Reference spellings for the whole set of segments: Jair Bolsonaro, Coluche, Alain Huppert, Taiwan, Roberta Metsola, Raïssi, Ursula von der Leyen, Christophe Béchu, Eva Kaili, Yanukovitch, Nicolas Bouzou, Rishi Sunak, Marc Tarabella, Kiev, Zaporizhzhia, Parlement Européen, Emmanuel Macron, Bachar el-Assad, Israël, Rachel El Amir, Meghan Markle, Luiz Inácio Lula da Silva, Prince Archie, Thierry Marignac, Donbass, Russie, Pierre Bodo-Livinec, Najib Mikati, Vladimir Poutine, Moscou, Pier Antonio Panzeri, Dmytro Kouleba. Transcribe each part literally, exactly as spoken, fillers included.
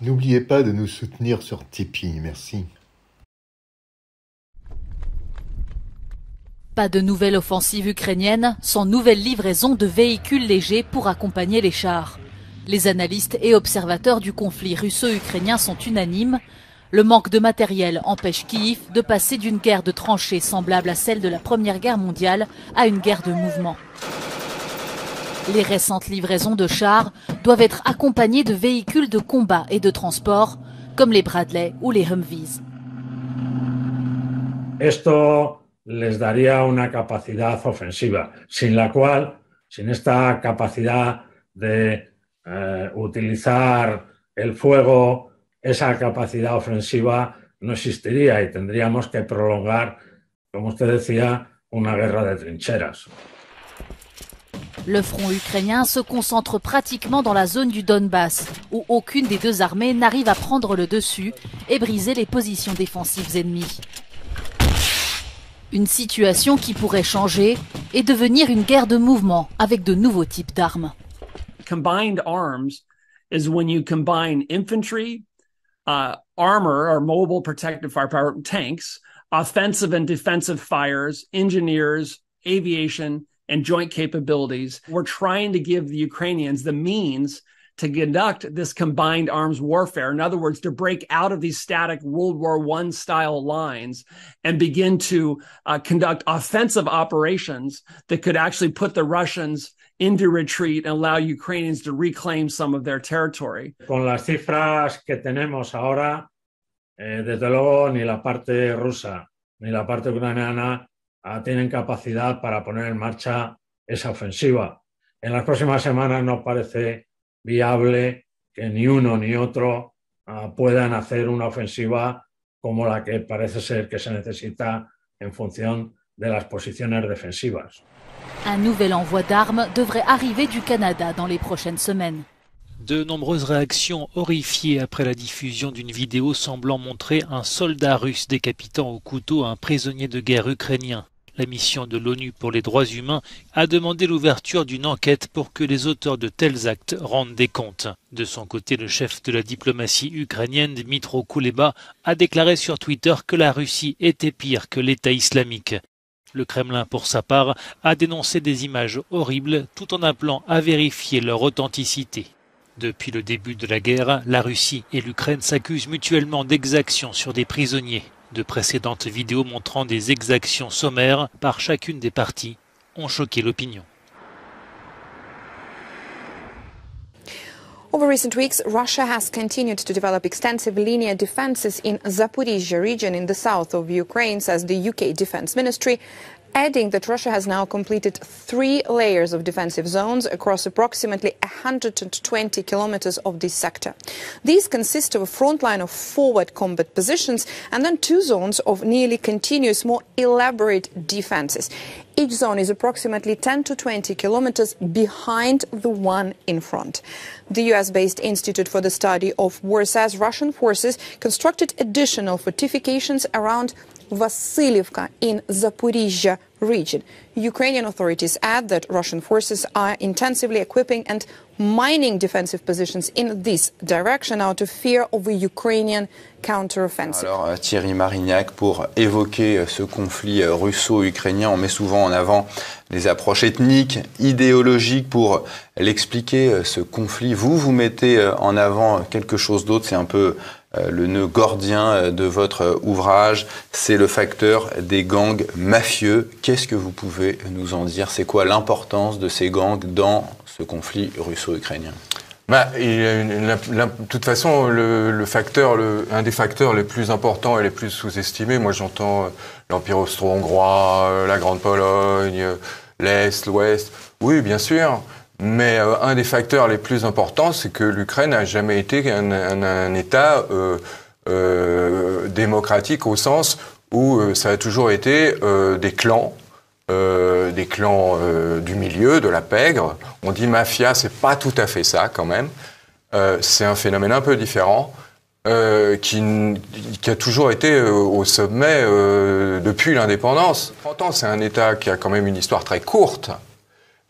N'oubliez pas de nous soutenir sur Tipeee, merci. Pas de nouvelle offensive ukrainienne sans nouvelle livraison de véhicules légers pour accompagner les chars. Les analystes et observateurs du conflit russo-ukrainien sont unanimes. Le manque de matériel empêche Kiev de passer d'une guerre de tranchées semblable à celle de la Première Guerre mondiale à une guerre de mouvement. Les récentes livraisons de chars doivent être accompagnées de véhicules de combat et de transport, comme les Bradley ou les Humvees. Esto les daría una capacidad ofensiva, sin la cual, sin esta capacidad de eh, utilizar el fuego, esa capacidad ofensiva no existiría y tendríamos que prolongar, como usted decía, una guerra de trincheras. Le front ukrainien se concentre pratiquement dans la zone du Donbass, où aucune des deux armées n'arrive à prendre le dessus et briser les positions défensives ennemies. Une situation qui pourrait changer et devenir une guerre de mouvement avec de nouveaux types d'armes. Combined arms is when you combine infantry, uh, armor or mobile protective firepower, tanks, offensive and defensive fires, engineers, aviation, and joint capabilities. We're trying to give the Ukrainians the means to conduct this combined arms warfare. In other words, to break out of these static World War One style lines and begin to uh, conduct offensive operations that could actually put the Russians into retreat and allow Ukrainians to reclaim some of their territory. Con las cifras que tenemos ahora, eh, desde luego ni la parte rusa ni la parte ucraniana tienen capacidad para poner en marcha esa ofensiva. En las próximas semanas no parece viable que ni uno ni otro uh, puedan hacer una ofensiva como la que parece ser que se necesita en función de las posiciones defensivas. Un nouvel envoi d'armes devrait arriver du Canada dans les prochaines semaines. De nombreuses réactions horrifiées après la diffusion d'une vidéo semblant montrer un soldat russe décapitant au couteau un prisonnier de guerre ukrainien. La mission de l'ONU pour les droits humains a demandé l'ouverture d'une enquête pour que les auteurs de tels actes rendent des comptes. De son côté, le chef de la diplomatie ukrainienne, Dmytro Kouleba, a déclaré sur Twitter que la Russie était pire que l'État islamique. Le Kremlin, pour sa part, a dénoncé des images horribles tout en appelant à vérifier leur authenticité. Depuis le début de la guerre, la Russie et l'Ukraine s'accusent mutuellement d'exactions sur des prisonniers. De précédentes vidéos montrant des exactions sommaires par chacune des parties ont choqué l'opinion. Over recent weeks, Russia has continued to develop extensive linear defenses in Zaporizhzhia region in the south of Ukraine, says the U K Defense Ministry, adding that Russia has now completed three layers of defensive zones across approximately one hundred twenty kilometers of this sector. These consist of a front line of forward combat positions and then two zones of nearly continuous, more elaborate defenses. Each zone is approximately ten to twenty kilometers behind the one in front. The U S-based Institute for the Study of War says Russian forces constructed additional fortifications around Vasilivka in Zaporizhzhia region. Ukrainian authorities add that Russian forces are intensively equipping and mining defensive positions in this direction out of fear of a Ukrainian counteroffensive. Alors Thierry Marignac, pour évoquer ce conflit russo-ukrainien, on met souvent en avant les approches ethniques, idéologiques pour l'expliquer, ce conflit. Vous, vous mettez en avant quelque chose d'autre, c'est un peu le nœud gordien de votre ouvrage, c'est le facteur des gangs mafieux. Qu'est-ce que vous pouvez nous en dire? C'est quoi l'importance de ces gangs dans ce conflit russo-ukrainien? Bah, de toute façon, le, le facteur, le, un des facteurs les plus importants et les plus sous-estimés, moi j'entends l'Empire austro-hongrois, la Grande-Pologne, l'Est, l'Ouest, oui bien sûr. Mais euh, un des facteurs les plus importants, c'est que l'Ukraine n'a jamais été un, un, un État euh, euh, démocratique au sens où euh, ça a toujours été euh, des clans, euh, des clans euh, du milieu, de la pègre. On dit mafia, c'est pas tout à fait ça quand même. Euh, c'est un phénomène un peu différent euh, qui, qui a toujours été euh, au sommet euh, depuis l'indépendance. trente ans, c'est un État qui a quand même une histoire très courte.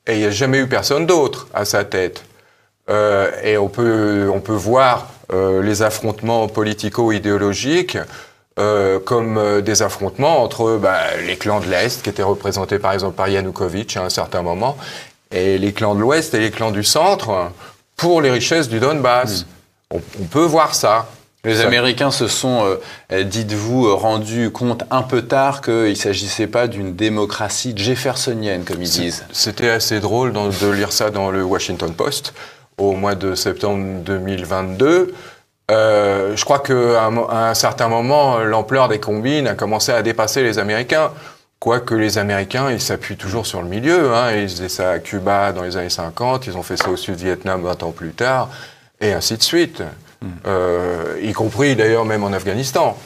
Et il n'y a jamais eu personne d'autre à sa tête. euh, et on peut, on peut voir euh, les affrontements politico-idéologiques euh, comme des affrontements entre bah, les clans de l'Est, qui étaient représentés par exemple par Yanukovitch à un certain moment, et les clans de l'Ouest et les clans du Centre pour les richesses du Donbass. Mmh. On, on peut voir ça. Les ça. Américains se sont, euh, dites-vous, rendus compte un peu tard qu'il ne s'agissait pas d'une démocratie jeffersonienne, comme ils disent. C'était assez drôle dans, de lire ça dans le Washington Post, au mois de septembre deux mille vingt-deux. Euh, je crois qu'à un, à un certain moment, l'ampleur des combines a commencé à dépasser les Américains. Quoique les Américains, ils s'appuient toujours sur le milieu. Hein. Ils faisaient ça à Cuba dans les années cinquante, ils ont fait ça au Sud-Vietnam vingt ans plus tard, et ainsi de suite. Mmh. Euh, y compris d'ailleurs même en Afghanistan.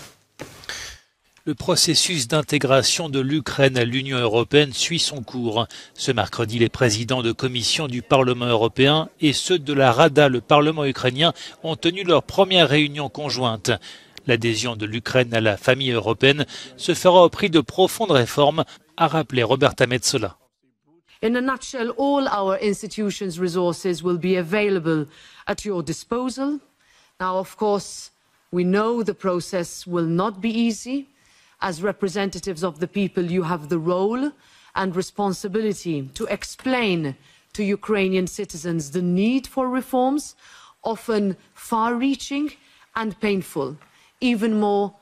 Le processus d'intégration de l'Ukraine à l'Union européenne suit son cours. Ce mercredi, les présidents de commission du Parlement européen et ceux de la Rada, le Parlement ukrainien, ont tenu leur première réunion conjointe. L'adhésion de l'Ukraine à la famille européenne se fera au prix de profondes réformes, a rappelé Roberta Metsola. In a nutshell, all our institutions' resources will be available at your disposal. Now, of course, we know the process will not be easy. As representatives of the people, you have the role and responsibility to explain to Ukrainian citizens the need for reforms, often far-reaching and painful. Even more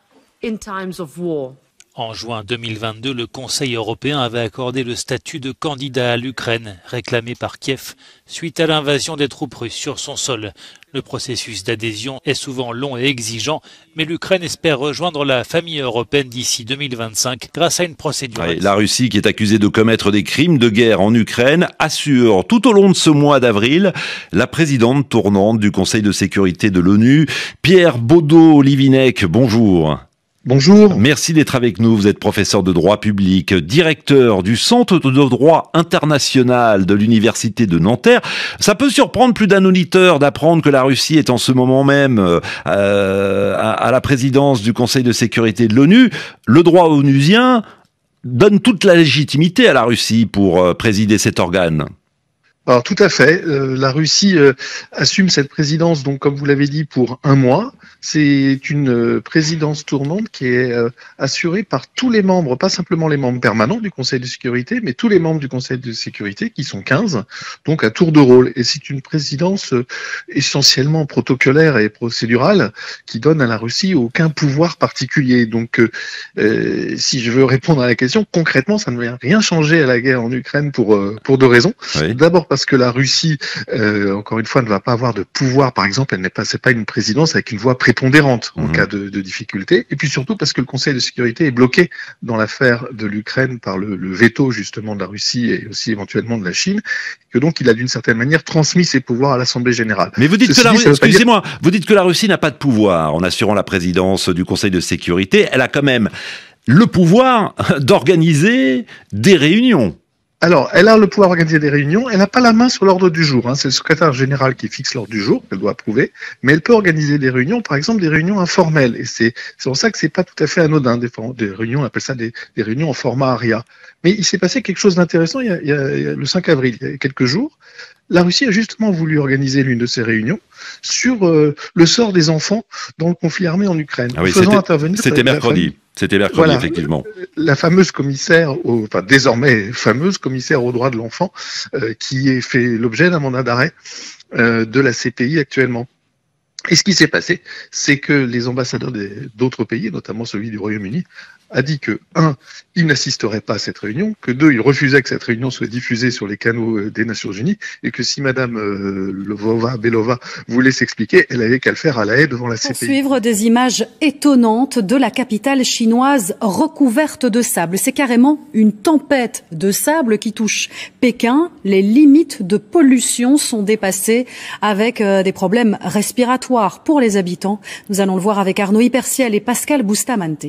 in times of war. En juin deux mille vingt-deux, le Conseil européen avait accordé le statut de candidat à l'Ukraine, réclamé par Kiev, suite à l'invasion des troupes russes sur son sol. Le processus d'adhésion est souvent long et exigeant, mais l'Ukraine espère rejoindre la famille européenne d'ici deux mille vingt-cinq grâce à une procédure. Ouais, la Russie, qui est accusée de commettre des crimes de guerre en Ukraine, assure tout au long de ce mois d'avril la présidente tournante du Conseil de sécurité de l'ONU, Pierre Bodo-Livinec. Bonjour. Bonjour. Merci d'être avec nous. Vous êtes professeur de droit public, directeur du Centre de droit international de l'Université de Nanterre. Ça peut surprendre plus d'un auditeur d'apprendre que la Russie est en ce moment même euh, à, à la présidence du Conseil de sécurité de l'ONU. Le droit onusien donne toute la légitimité à la Russie pour euh, présider cet organe. Alors tout à fait, euh, la Russie euh, assume cette présidence, donc comme vous l'avez dit, pour un mois. C'est une euh, présidence tournante qui est euh, assurée par tous les membres, pas simplement les membres permanents du Conseil de sécurité, mais tous les membres du Conseil de sécurité, qui sont quinze, donc à tour de rôle. Et c'est une présidence euh, essentiellement protocolaire et procédurale qui donne à la Russie aucun pouvoir particulier. Donc euh, euh, si je veux répondre à la question, concrètement, ça ne vient rien changer à la guerre en Ukraine pour, euh, pour deux raisons. Oui. D'abord, parce que la Russie, euh, encore une fois, ne va pas avoir de pouvoir, par exemple, elle n'est pas, c'est pas une présidence avec une voix prépondérante en mmh. cas de, de difficulté, et puis surtout parce que le Conseil de sécurité est bloqué dans l'affaire de l'Ukraine par le, le veto justement de la Russie et aussi éventuellement de la Chine, que donc il a d'une certaine manière transmis ses pouvoirs à l'Assemblée générale. Mais vous dites, que la, dit, excusez-moi, dire... vous dites que la Russie n'a pas de pouvoir en assurant la présidence du Conseil de sécurité, elle a quand même le pouvoir d'organiser des réunions. Alors, elle a le pouvoir d'organiser des réunions, elle n'a pas la main sur l'ordre du jour, hein. C'est le secrétaire général qui fixe l'ordre du jour, qu'elle doit approuver, mais elle peut organiser des réunions, par exemple des réunions informelles, et c'est pour ça que c'est pas tout à fait anodin, des, des réunions, on appelle ça des, des réunions en format ARIA. Mais il s'est passé quelque chose d'intéressant il, il, il y a le cinq avril, il y a quelques jours, la Russie a justement voulu organiser l'une de ces réunions sur euh, le sort des enfants dans le conflit armé en Ukraine. Ah oui, c'était mercredi. C'était mercredi, voilà, effectivement. La fameuse commissaire, au, enfin désormais fameuse commissaire aux droits de l'enfant, euh, qui est fait l'objet d'un mandat d'arrêt euh, de la C P I actuellement. Et ce qui s'est passé, c'est que les ambassadeurs d'autres pays, notamment celui du Royaume-Uni, a dit que, un, ils n'assisteraient pas à cette réunion, que deux, ils refusaient que cette réunion soit diffusée sur les canaux des Nations Unies, et que si Madame euh, Lvova Belova voulait s'expliquer, elle avait qu'à le faire à La Haye devant la C P I. Pour suivre des images étonnantes de la capitale chinoise recouverte de sable. C'est carrément une tempête de sable qui touche Pékin. Les limites de pollution sont dépassées avec euh, des problèmes respiratoires pour les habitants. Nous allons le voir avec Arnaud Hyperciel et Pascal Bustamante.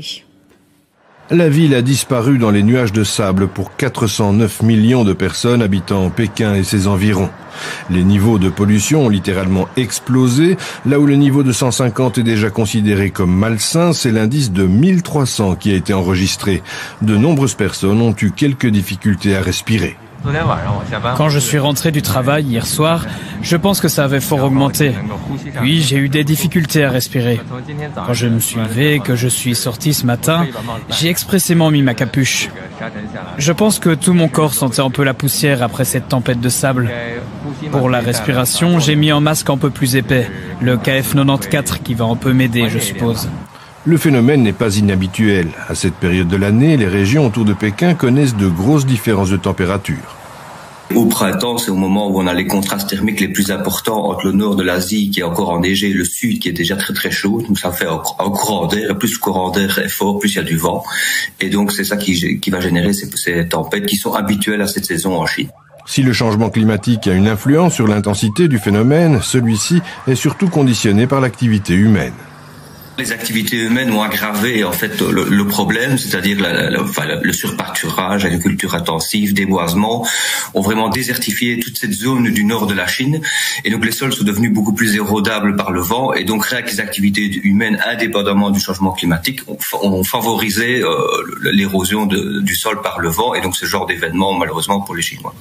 La ville a disparu dans les nuages de sable pour quatre cent neuf millions de personnes habitant Pékin et ses environs. Les niveaux de pollution ont littéralement explosé. Là où le niveau de cent cinquante est déjà considéré comme malsain, c'est l'indice de mille trois cents qui a été enregistré. De nombreuses personnes ont eu quelques difficultés à respirer. Quand je suis rentré du travail hier soir, je pense que ça avait fort augmenté. Puis j'ai eu des difficultés à respirer. Quand je me suis levé, que je suis sorti ce matin, j'ai expressément mis ma capuche. Je pense que tout mon corps sentait un peu la poussière après cette tempête de sable. Pour la respiration, j'ai mis un masque un peu plus épais, le K F quatre-vingt-quatorze qui va un peu m'aider, je suppose. Le phénomène n'est pas inhabituel. À cette période de l'année, les régions autour de Pékin connaissent de grosses différences de température. Au printemps, c'est au moment où on a les contrastes thermiques les plus importants entre le nord de l'Asie qui est encore enneigé et le sud qui est déjà très très chaud. Donc ça fait un, un courant d'air, et plus le courant d'air est fort, plus il y a du vent. Et donc c'est ça qui, qui va générer ces, ces tempêtes qui sont habituelles à cette saison en Chine. Si le changement climatique a une influence sur l'intensité du phénomène, celui-ci est surtout conditionné par l'activité humaine. Les activités humaines ont aggravé en fait le, le problème, c'est-à-dire la, la, enfin, le surpâturage, l'agriculture intensive, déboisement, ont vraiment désertifié toute cette zone du nord de la Chine. Et donc les sols sont devenus beaucoup plus érodables par le vent. Et donc rien que les activités humaines, indépendamment du changement climatique, ont, ont favorisé euh, l'érosion du sol par le vent. Et donc ce genre d'événement, malheureusement, pour les Chinois.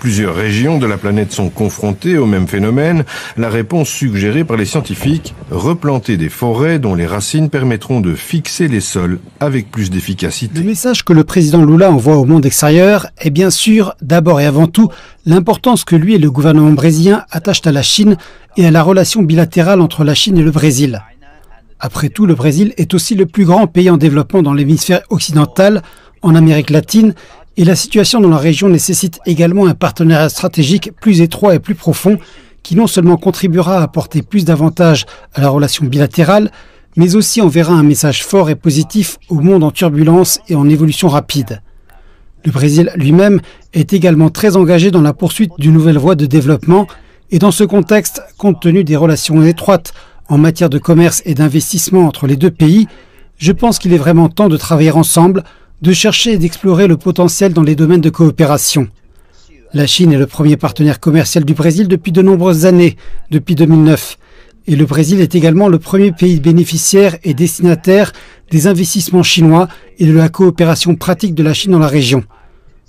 Plusieurs régions de la planète sont confrontées au même phénomène. La réponse suggérée par les scientifiques, replanter des forêts dont les racines permettront de fixer les sols avec plus d'efficacité. Le message que le président Lula envoie au monde extérieur est bien sûr, d'abord et avant tout, l'importance que lui et le gouvernement brésilien attachent à la Chine et à la relation bilatérale entre la Chine et le Brésil. Après tout, le Brésil est aussi le plus grand pays en développement dans l'hémisphère occidental, en Amérique latine, et la situation dans la région nécessite également un partenariat stratégique plus étroit et plus profond qui non seulement contribuera à apporter plus d'avantages à la relation bilatérale, mais aussi enverra un message fort et positif au monde en turbulence et en évolution rapide. Le Brésil lui-même est également très engagé dans la poursuite d'une nouvelle voie de développement et dans ce contexte, compte tenu des relations étroites en matière de commerce et d'investissement entre les deux pays, je pense qu'il est vraiment temps de travailler ensemble, de chercher et d'explorer le potentiel dans les domaines de coopération. La Chine est le premier partenaire commercial du Brésil depuis de nombreuses années, depuis deux mille neuf. Et le Brésil est également le premier pays bénéficiaire et destinataire des investissements chinois et de la coopération pratique de la Chine dans la région.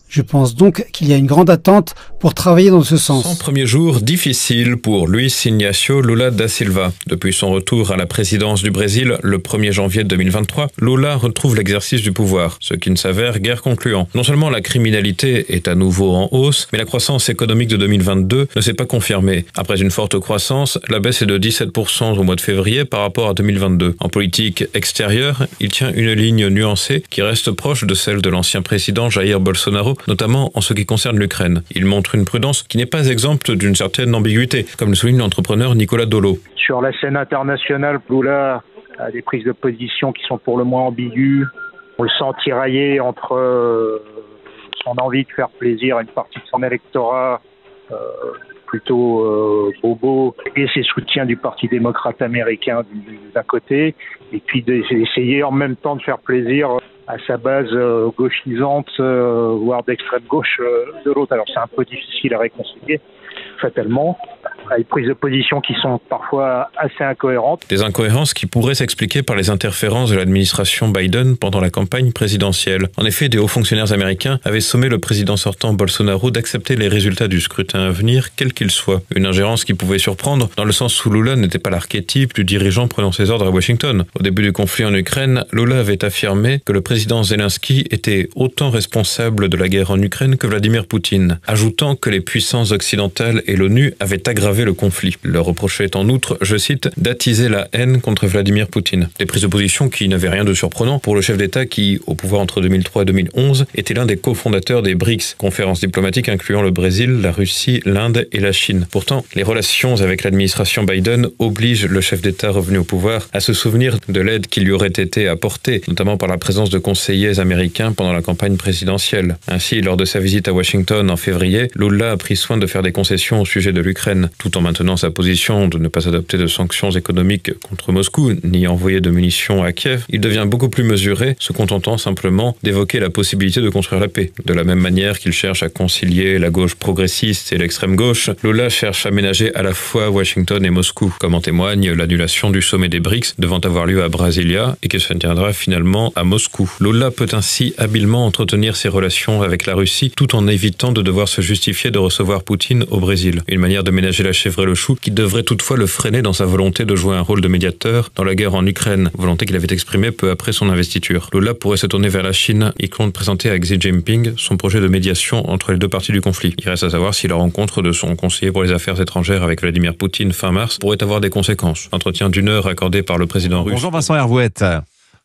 Je pense donc qu'il y a une grande attente pour travailler dans ce sens. Son premier jour difficile pour Luiz Inácio Lula da Silva. Depuis son retour à la présidence du Brésil le premier janvier deux mille vingt-trois, Lula retrouve l'exercice du pouvoir, ce qui ne s'avère guère concluant. Non seulement la criminalité est à nouveau en hausse, mais la croissance économique de deux mille vingt-deux ne s'est pas confirmée. Après une forte croissance, la baisse est de dix-sept pour cent au mois de février par rapport à deux mille vingt-deux. En politique extérieure, il tient une ligne nuancée qui reste proche de celle de l'ancien président Jair Bolsonaro, notamment en ce qui concerne l'Ukraine. Il montre une prudence qui n'est pas exempte d'une certaine ambiguïté, comme le souligne l'entrepreneur Nicolas Dolo. Sur la scène internationale, Lula a des prises de position qui sont pour le moins ambiguës. On le sent tiraillé entre son envie de faire plaisir à une partie de son électorat euh, plutôt euh, bobo et ses soutiens du Parti démocrate américain d'un côté, et puis d'essayer en même temps de faire plaisir à sa base euh, gauchisante, euh, voire d'extrême gauche euh, de l'autre. Alors c'est un peu difficile à réconcilier, fatalement, avec prises de position qui sont parfois assez incohérentes. Des incohérences qui pourraient s'expliquer par les interférences de l'administration Biden pendant la campagne présidentielle. En effet, des hauts fonctionnaires américains avaient sommé le président sortant Bolsonaro d'accepter les résultats du scrutin à venir, quels qu'ils soient. Une ingérence qui pouvait surprendre, dans le sens où Lula n'était pas l'archétype du dirigeant prenant ses ordres à Washington. Au début du conflit en Ukraine, Lula avait affirmé que le président Zelensky était autant responsable de la guerre en Ukraine que Vladimir Poutine, ajoutant que les puissances occidentales et l'ONU avaient aggravé le conflit. Leur reproche est en outre, je cite, d'attiser la haine contre Vladimir Poutine. Des prises de position qui n'avaient rien de surprenant pour le chef d'État qui, au pouvoir entre deux mille trois et deux mille onze, était l'un des cofondateurs des BRICS, conférences diplomatiques incluant le Brésil, la Russie, l'Inde et la Chine. Pourtant, les relations avec l'administration Biden obligent le chef d'État revenu au pouvoir à se souvenir de l'aide qui lui aurait été apportée, notamment par la présence de conseillers américains pendant la campagne présidentielle. Ainsi, lors de sa visite à Washington en février, Lula a pris soin de faire des concessions au sujet de l'Ukraine, tout tout en maintenant sa position de ne pas s'adapter de sanctions économiques contre Moscou, ni envoyer de munitions à Kiev, il devient beaucoup plus mesuré, se contentant simplement d'évoquer la possibilité de construire la paix. De la même manière qu'il cherche à concilier la gauche progressiste et l'extrême gauche, Lula cherche à ménager à la fois Washington et Moscou, comme en témoigne l'annulation du sommet des B R I C S devant avoir lieu à Brasilia et qui se tiendra finalement à Moscou. Lula peut ainsi habilement entretenir ses relations avec la Russie tout en évitant de devoir se justifier de recevoir Poutine au Brésil. Une manière de ménager la chèvre et le chou qui devrait toutefois le freiner dans sa volonté de jouer un rôle de médiateur dans la guerre en Ukraine, volonté qu'il avait exprimée peu après son investiture. Lula pourrait se tourner vers la Chine et compte présenter à Xi Jinping son projet de médiation entre les deux parties du conflit. Il reste à savoir si la rencontre de son conseiller pour les affaires étrangères avec Vladimir Poutine fin mars pourrait avoir des conséquences. Entretien d'une heure accordé par le président russe. Bonjour Vincent Hervouette.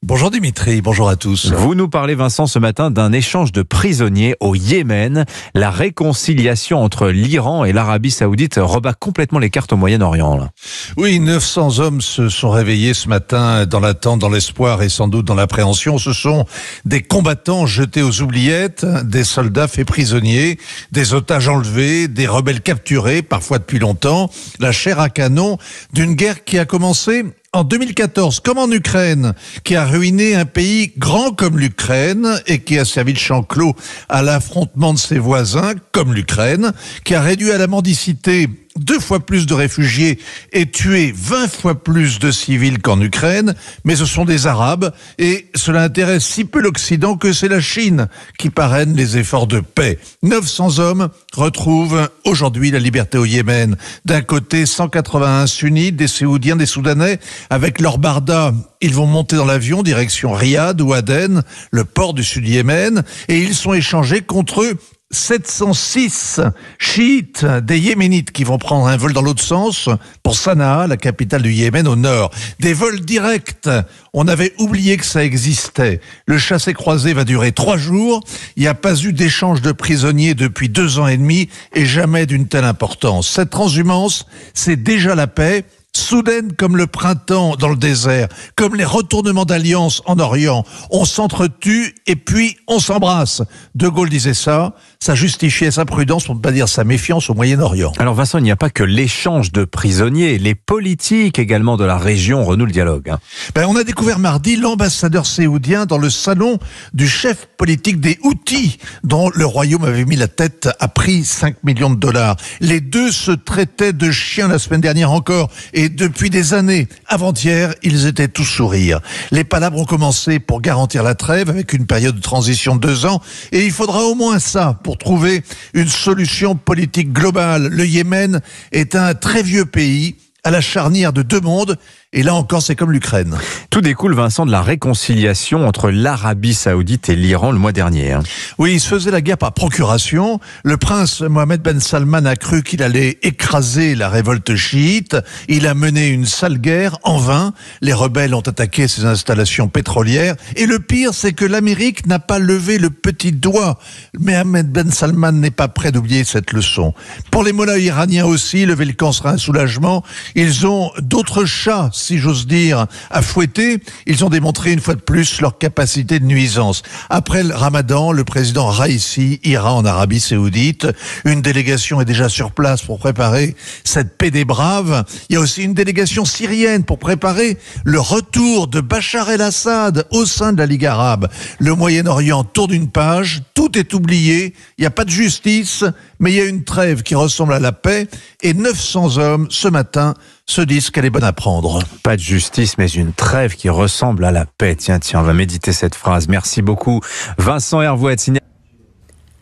Bonjour Dimitri, bonjour à tous. Vous nous parlez Vincent ce matin d'un échange de prisonniers au Yémen. La réconciliation entre l'Iran et l'Arabie Saoudite rebat complètement les cartes au Moyen-Orient. Là. Oui, neuf cents hommes se sont réveillés ce matin dans l'attente, dans l'espoir et sans doute dans l'appréhension. Ce sont des combattants jetés aux oubliettes, des soldats faits prisonniers, des otages enlevés, des rebelles capturés, parfois depuis longtemps. La chair à canon d'une guerre qui a commencé en deux mille quatorze, comme en Ukraine, qui a ruiné un pays grand comme l'Ukraine et qui a servi de champ clos à l'affrontement de ses voisins, comme l'Ukraine, qui a réduit à la mendicité deux fois plus de réfugiés et tué vingt fois plus de civils qu'en Ukraine, mais ce sont des Arabes et cela intéresse si peu l'Occident que c'est la Chine qui parraine les efforts de paix. neuf cents hommes retrouvent aujourd'hui la liberté au Yémen. D'un côté, cent quatre-vingt-un sunnites, des Séoudiens, des Soudanais, avec leur barda, ils vont monter dans l'avion direction Riyad ou Aden, le port du sud-Yémen, et ils sont échangés contre eux sept cent six chiites, des yéménites qui vont prendre un vol dans l'autre sens pour Sanaa, la capitale du Yémen au nord. Des vols directs, on avait oublié que ça existait. Le chassé-croisé va durer trois jours, il n'y a pas eu d'échange de prisonniers depuis deux ans et demi et jamais d'une telle importance. Cette transhumance, c'est déjà la paix, soudaine comme le printemps dans le désert, comme les retournements d'alliance en Orient. On s'entretue et puis on s'embrasse. De Gaulle disait ça, ça justifiait sa prudence, pour ne pas dire sa méfiance au Moyen-Orient. Alors Vincent, il n'y a pas que l'échange de prisonniers, les politiques également de la région renouent le dialogue. Hein. Ben, on a découvert mardi l'ambassadeur séoudien dans le salon du chef politique des Houthis, dont le royaume avait mis la tête à prix cinq millions de dollars. Les deux se traitaient de chiens la semaine dernière encore, et Et depuis des années, avant-hier, ils étaient tous sourires. Les palabres ont commencé pour garantir la trêve avec une période de transition de deux ans. Et il faudra au moins ça pour trouver une solution politique globale. Le Yémen est un très vieux pays à la charnière de deux mondes. Et là encore, c'est comme l'Ukraine. Tout découle, Vincent, de la réconciliation entre l'Arabie Saoudite et l'Iran le mois dernier. Hein. Oui, il se faisait la guerre par procuration. Le prince Mohammed Ben Salman a cru qu'il allait écraser la révolte chiite. Il a mené une sale guerre, en vain. Les rebelles ont attaqué ses installations pétrolières. Et le pire, c'est que l'Amérique n'a pas levé le petit doigt. Mais Mohammed Ben Salman n'est pas prêt d'oublier cette leçon. Pour les mollahs iraniens aussi, lever le camp sera un soulagement. Ils ont d'autres chats, si j'ose dire, à fouetter. Ils ont démontré une fois de plus leur capacité de nuisance. Après le Ramadan, le président Raïssi ira en Arabie Saoudite. Une délégation est déjà sur place pour préparer cette paix des braves. Il y a aussi une délégation syrienne pour préparer le retour de Bachar el-Assad au sein de la Ligue arabe. Le Moyen-Orient tourne une page, tout est oublié, il n'y a pas de justice, mais il y a une trêve qui ressemble à la paix et neuf cents hommes ce matin se disent qu'elle est bonne à prendre. Pas de justice, mais une trêve qui ressemble à la paix. Tiens, tiens, on va méditer cette phrase. Merci beaucoup. Vincent Hervouette.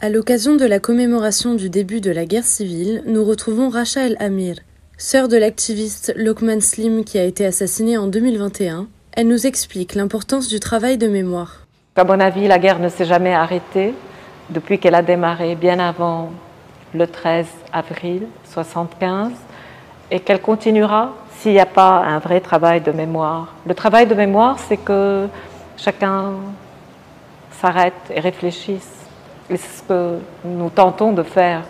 À l'occasion de la commémoration du début de la guerre civile, nous retrouvons Rachel El Amir, sœur de l'activiste Lokman Slim qui a été assassinée en deux mille vingt et un. Elle nous explique l'importance du travail de mémoire. À mon avis, la guerre ne s'est jamais arrêtée depuis qu'elle a démarré, bien avant le treize avril soixante-quinze. Et qu'elle continuera s'il n'y a pas un vrai travail de mémoire. Le travail de mémoire, c'est que chacun s'arrête et réfléchisse. Et c'est ce que nous tentons de faire.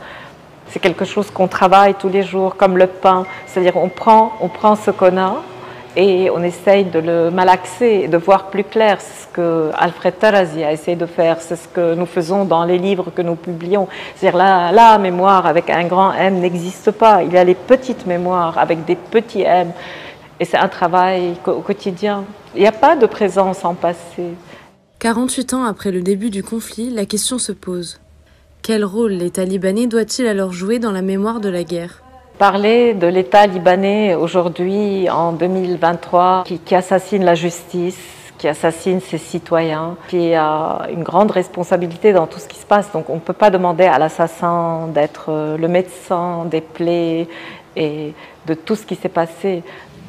C'est quelque chose qu'on travaille tous les jours, comme le pain. C'est-à-dire on prend, on prend ce qu'on a et on essaye de le malaxer et de voir plus clair. C'est ce que Alfred Tarazi a essayé de faire, c'est ce que nous faisons dans les livres que nous publions. C'est-à-dire la, la mémoire avec un grand M n'existe pas, il y a les petites mémoires avec des petits M, et c'est un travail au quotidien. Il n'y a pas de présence en passé. quarante-huit ans après le début du conflit, la question se pose. Quel rôle les Talibanais doivent-ils alors jouer dans la mémoire de la guerre ? Parler de l'État libanais aujourd'hui, en deux mille vingt-trois, qui, qui assassine la justice, qui assassine ses citoyens, qui a une grande responsabilité dans tout ce qui se passe. Donc on ne peut pas demander à l'assassin d'être le médecin des plaies et de tout ce qui s'est passé.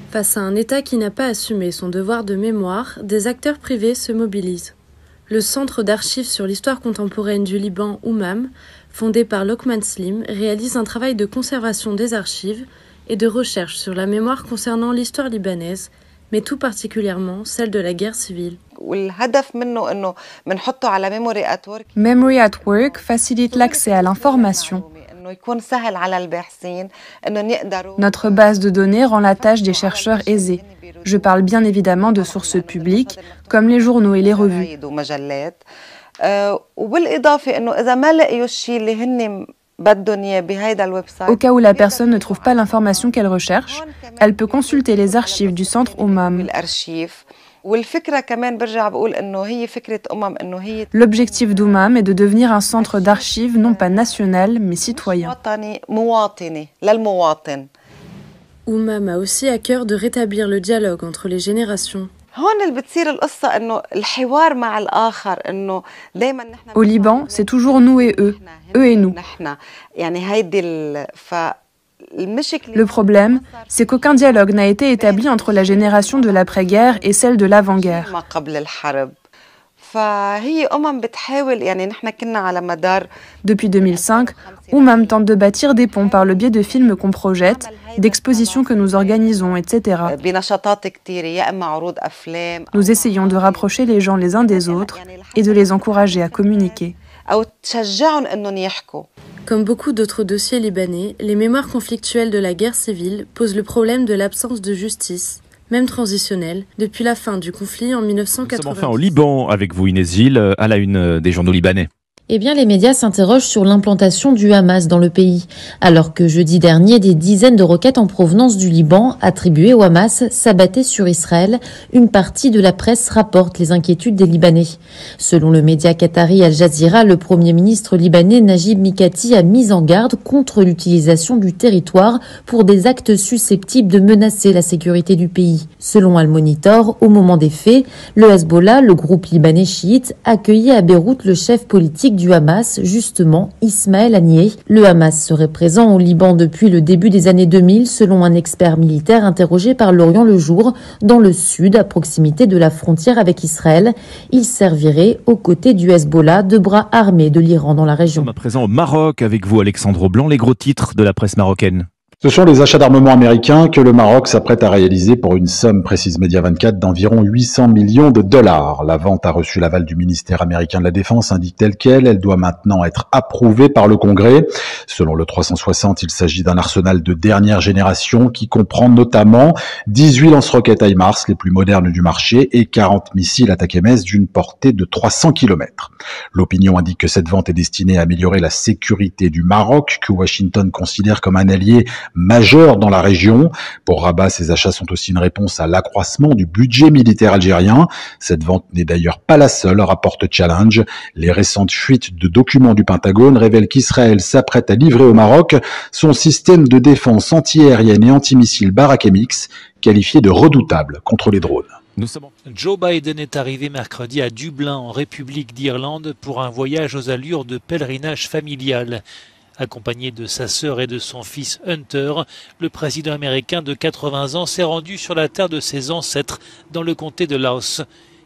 Face à un État qui n'a pas assumé son devoir de mémoire, des acteurs privés se mobilisent. Le Centre d'archives sur l'histoire contemporaine du Liban, Oumam, fondé par Lokman Slim, réalise un travail de conservation des archives et de recherche sur la mémoire concernant l'histoire libanaise, mais tout particulièrement celle de la guerre civile. Memory at Work facilite l'accès à l'information. Notre base de données rend la tâche des chercheurs aisée. Je parle bien évidemment de sources publiques, comme les journaux et les revues. Au cas où la personne ne trouve pas l'information qu'elle recherche, elle peut consulter les archives du centre Oumam. L'objectif d'Oumam est de devenir un centre d'archives non pas national, mais citoyen. Oumam a aussi à cœur de rétablir le dialogue entre les générations. Au Liban, c'est toujours nous et eux, eux et nous. Le problème, c'est qu'aucun dialogue n'a été établi entre la génération de l'après-guerre et celle de l'avant-guerre. Depuis deux mille cinq, Oumam tente de bâtir des ponts par le biais de films qu'on projette, d'expositions que nous organisons, et cetera. Nous essayons de rapprocher les gens les uns des autres et de les encourager à communiquer. Comme beaucoup d'autres dossiers libanais, les mémoires conflictuelles de la guerre civile posent le problème de l'absence de justice, même transitionnelle, depuis la fin du conflit en mille neuf cent quatre-vingt-dix. Nous sommes enfin au Liban avec vous, Inès Gilles, à la une des journaux libanais. Eh bien, les médias s'interrogent sur l'implantation du Hamas dans le pays, alors que jeudi dernier, des dizaines de roquettes en provenance du Liban, attribuées au Hamas, s'abattaient sur Israël. Une partie de la presse rapporte les inquiétudes des Libanais. Selon le média qatari Al Jazeera, le Premier ministre libanais Najib Mikati a mis en garde contre l'utilisation du territoire pour des actes susceptibles de menacer la sécurité du pays. Selon Al Monitor, au moment des faits, le Hezbollah, le groupe libanais chiite, accueillait à Beyrouth le chef politique du Hamas, justement Ismaël Agnié. Le Hamas serait présent au Liban depuis le début des années deux mille, selon un expert militaire interrogé par L'Orient le Jour, dans le sud, à proximité de la frontière avec Israël. Il servirait aux côtés du Hezbollah, de bras armés de l'Iran dans la région. Nous sommes à présent au Maroc avec vous, Alexandre Blanc, les gros titres de la presse marocaine. Ce sont les achats d'armement américains que le Maroc s'apprête à réaliser pour une somme, précise Média vingt-quatre, d'environ huit cents millions de dollars. La vente a reçu l'aval du ministère américain de la Défense, indique tel quel. Elle doit maintenant être approuvée par le Congrès. Selon le trois cent soixante, il s'agit d'un arsenal de dernière génération qui comprend notamment dix-huit lance-roquettes HIMARS, les plus modernes du marché, et quarante missiles attaque M S d'une portée de trois cents kilomètres. L'opinion indique que cette vente est destinée à améliorer la sécurité du Maroc, que Washington considère comme un allié majeur dans la région. Pour Rabat, ces achats sont aussi une réponse à l'accroissement du budget militaire algérien. Cette vente n'est d'ailleurs pas la seule, rapporte Challenge. Les récentes fuites de documents du Pentagone révèlent qu'Israël s'apprête à livrer au Maroc son système de défense anti-aérienne et antimissile Barak M X, qualifié de redoutable contre les drones. Nous sommes... Joe Biden est arrivé mercredi à Dublin, en République d'Irlande, pour un voyage aux allures de pèlerinage familial. Accompagné de sa sœur et de son fils Hunter, le président américain de quatre-vingts ans s'est rendu sur la terre de ses ancêtres dans le comté de Louth.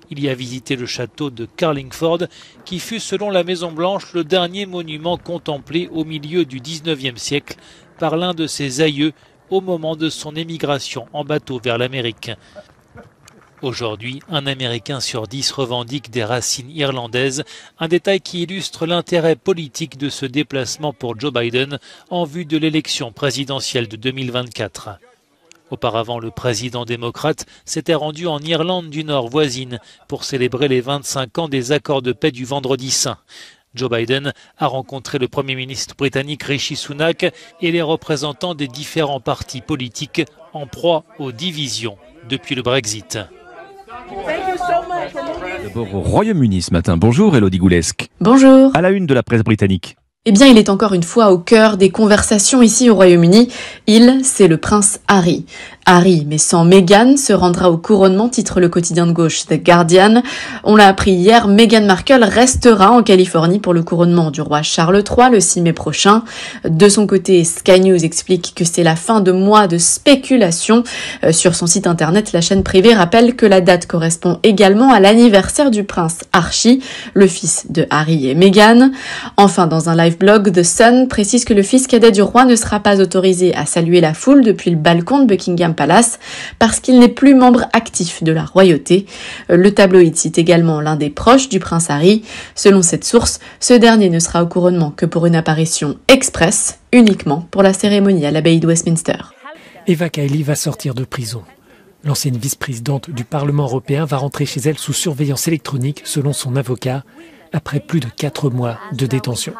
Il y a visité le château de Carlingford, qui fut, selon la Maison-Blanche, le dernier monument contemplé au milieu du dix-neuvième siècle par l'un de ses aïeux au moment de son émigration en bateau vers l'Amérique. Aujourd'hui, un Américain sur dix revendique des racines irlandaises, un détail qui illustre l'intérêt politique de ce déplacement pour Joe Biden en vue de l'élection présidentielle de deux mille vingt-quatre. Auparavant, le président démocrate s'était rendu en Irlande du Nord voisine pour célébrer les vingt-cinq ans des accords de paix du Vendredi Saint. Joe Biden a rencontré le Premier ministre britannique Rishi Sunak et les représentants des différents partis politiques en proie aux divisions depuis le Brexit. D'abord au Royaume-Uni ce matin. Bonjour Elodie Goulesque. Bonjour. À la une de la presse britannique. Eh bien, il est encore une fois au cœur des conversations ici au Royaume-Uni. Il, c'est le prince Harry. Harry, mais sans Meghan, se rendra au couronnement, titre le quotidien de gauche The Guardian. On l'a appris hier, Meghan Markle restera en Californie pour le couronnement du roi Charles trois le six mai prochain. De son côté, Sky News explique que c'est la fin de mois de spéculation. Sur son site internet, la chaîne privée rappelle que la date correspond également à l'anniversaire du prince Archie, le fils de Harry et Meghan. Enfin, dans un live blog, The Sun précise que le fils cadet du roi ne sera pas autorisé à saluer la foule depuis le balcon de Buckingham Palace parce qu'il n'est plus membre actif de la royauté. Le tabloïd cite également l'un des proches du prince Harry. Selon cette source, ce dernier ne sera au couronnement que pour une apparition express, uniquement pour la cérémonie à l'abbaye de Westminster. Eva Kaili va sortir de prison. L'ancienne vice-présidente du Parlement européen va rentrer chez elle sous surveillance électronique, selon son avocat, après plus de quatre mois de détention.